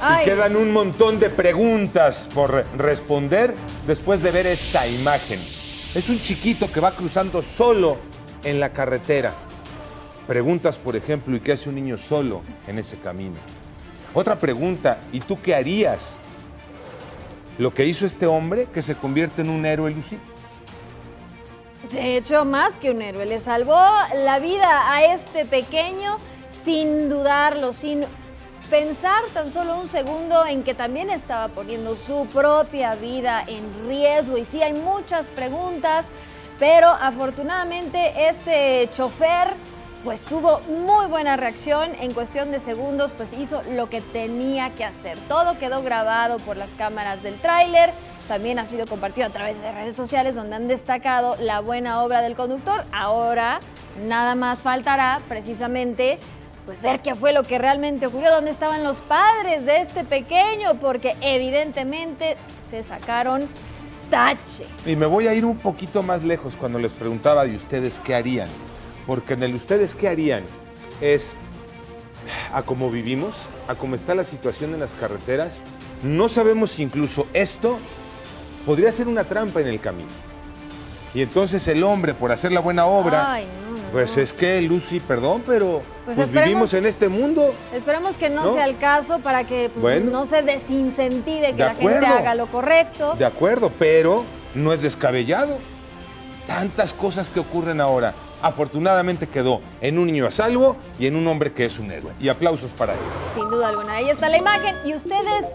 Ay. Y quedan un montón de preguntas por responder después de ver esta imagen. Es un chiquito que va cruzando solo en la carretera. Preguntas, por ejemplo, ¿y qué hace un niño solo en ese camino? Otra pregunta, ¿y tú qué harías? Lo que hizo este hombre que se convierte en un héroe, Lucy. De hecho, más que un héroe, le salvó la vida a este pequeño sin dudarlo, sin pensar tan solo un segundo en que también estaba poniendo su propia vida en riesgo. Y sí, hay muchas preguntas, pero afortunadamente este chofer pues tuvo muy buena reacción. En cuestión de segundos, pues hizo lo que tenía que hacer. Todo quedó grabado por las cámaras del tráiler. También ha sido compartido a través de redes sociales, donde han destacado la buena obra del conductor. Ahora nada más faltará precisamente pues ver qué fue lo que realmente ocurrió, dónde estaban los padres de este pequeño, porque evidentemente se sacaron tache. Y me voy a ir un poquito más lejos cuando les preguntaba de ustedes qué harían, porque en el ustedes qué harían es a cómo vivimos, a cómo está la situación en las carreteras. No sabemos si incluso esto podría ser una trampa en el camino. Y entonces el hombre, por hacer la buena obra... Ay, no, no. Pues es que, Lucy, perdón, pero pues vivimos en este mundo. Esperemos que no sea el caso para que pues, bueno, no se desincentive que de la gente haga lo correcto. De acuerdo, pero no es descabellado. Tantas cosas que ocurren ahora. Afortunadamente quedó en un niño a salvo y en un hombre que es un héroe. Y aplausos para él. Sin duda alguna. Ahí está la imagen. Y ustedes...